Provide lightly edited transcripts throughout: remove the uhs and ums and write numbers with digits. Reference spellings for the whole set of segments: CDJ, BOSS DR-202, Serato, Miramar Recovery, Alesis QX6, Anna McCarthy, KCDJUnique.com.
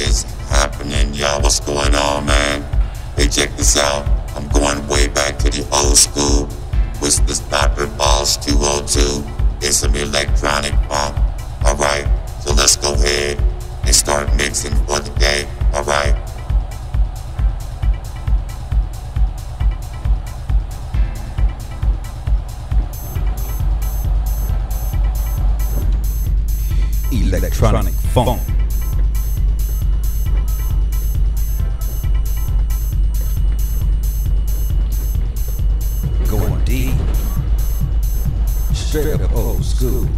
is happening, y'all? What's going on, man? Hey, check this out. I'm going way back to the old school with the BOSS DR-202. It's some electronic pump. All right, so let's go ahead and start mixing for the day. All right. Electronic funk. Going deep, straight up old school.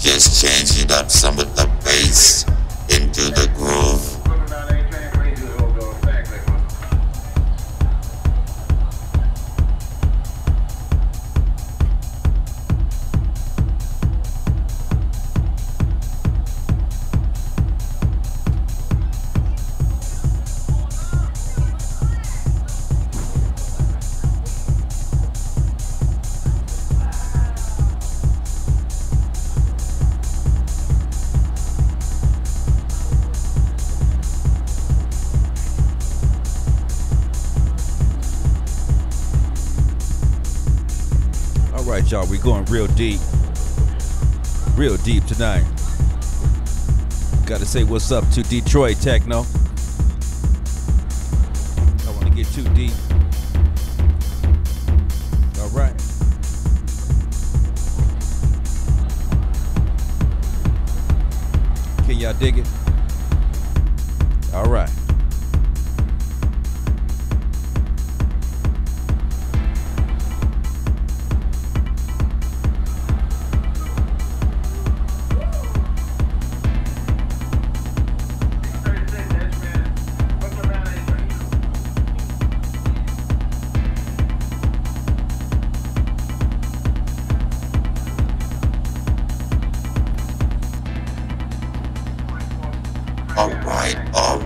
Just changing up some of the bass into the groove. Y'all, we're going real deep tonight. Gotta say what's up to Detroit Techno. Don't want to get too deep. All right. Can y'all dig it? All right.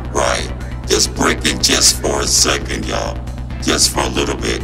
Alright, just break it just for a second, y'all, just for a little bit.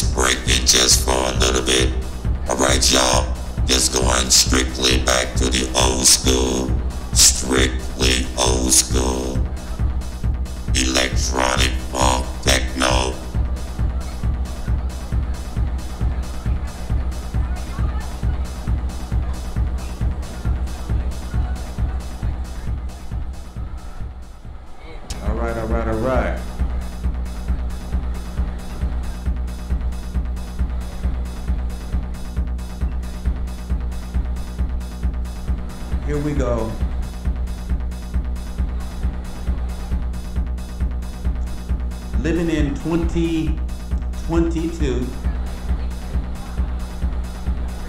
just break it just for a little bit. Alright y'all, just going strictly back to the old school, strictly old school, electronic funk techno. Alright. Here we go. Living in 2022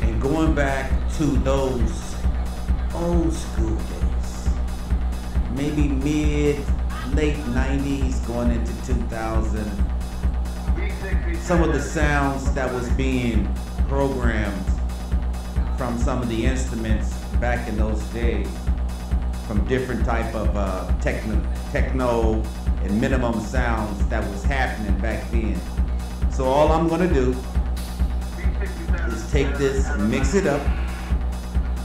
and going back to those old school days, maybe mid-late 90s going into 2000, some of the sounds that was being programmed from some of the instruments back in those days, from different type of techno and minimum sounds that was happening back then. So all I'm gonna do is take this and mix it up,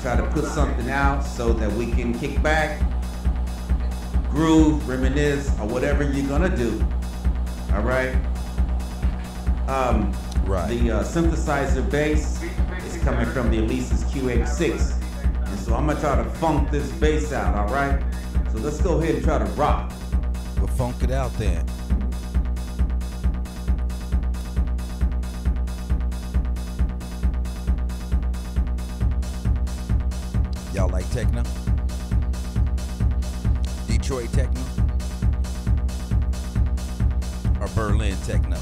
try to put something out so that we can kick back, groove, reminisce, or whatever you're gonna do. All right. The synthesizer bass is coming from the Alesis QX6. So I'm gonna try to funk this bass out, all right? So let's go ahead and try to rock. We'll funk it out then. Y'all like techno? Detroit techno? Or Berlin techno?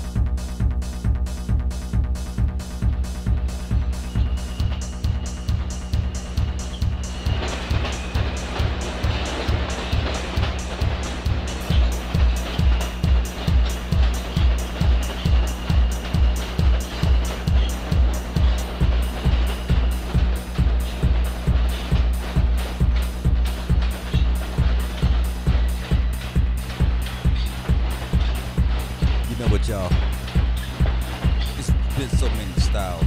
Y'all, it's been so many styles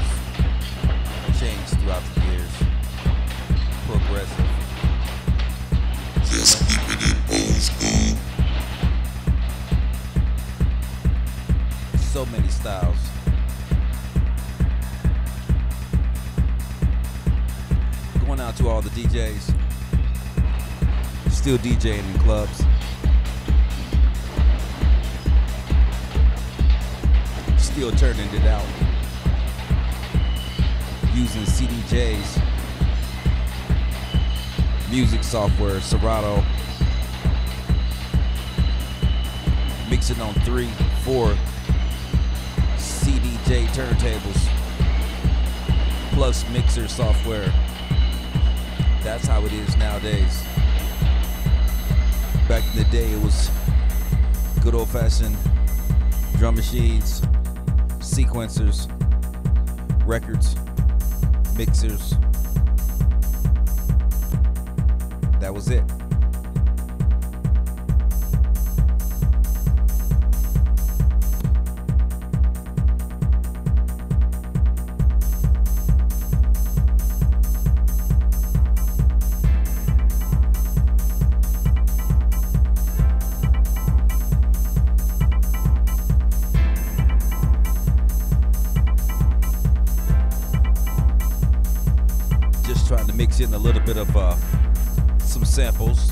changed throughout the years, progressive, just keeping it old school. So many styles, going out to all the DJs still DJing in clubs. Still turning it out, using CDJs, music software, Serato, mixing on 3, 4 CDJ turntables, plus mixer software. That's how it is nowadays. Back in the day, it was good old fashioned drum machines, sequencers, records, mixers. That was it. Trying to mix in a little bit of some samples.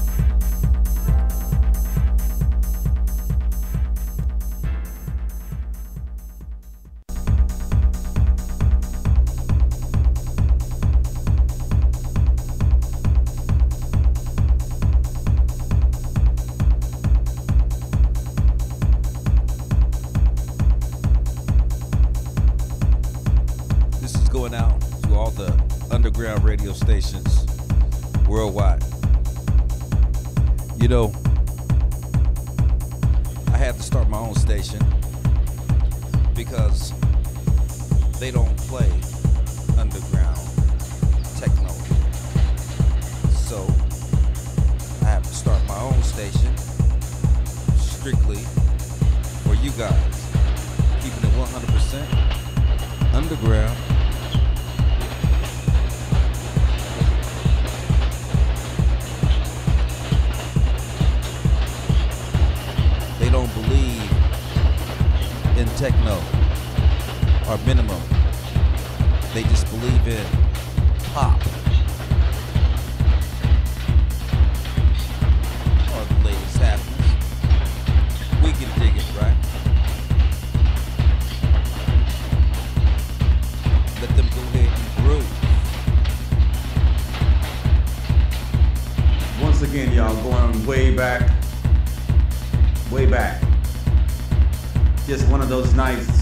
This is going out to all the underground radio stations worldwide. You know, I had to start my own station because they don't play underground techno. So I have to start my own station strictly for you guys, keeping it 100% underground. They don't believe in techno or minimum. They just believe in pop. All the latest happens. We can dig it, right? Let them go ahead and groove. Once again, y'all, going way back. Way back. Just one of those nights.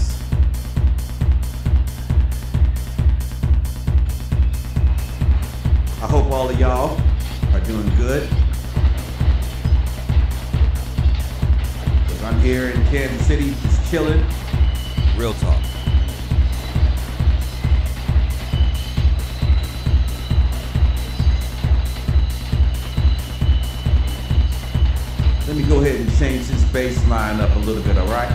I hope all of y'all are doing good. Because I'm here in Kansas City, just chilling. Real talk. Let me go ahead and change this bass line up a little bit, all right?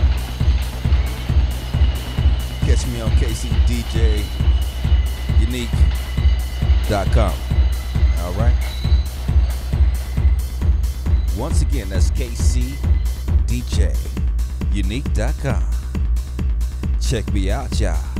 Catch me on KCDJUnique.com, all right? Once again, that's KCDJUnique.com. Check me out, y'all.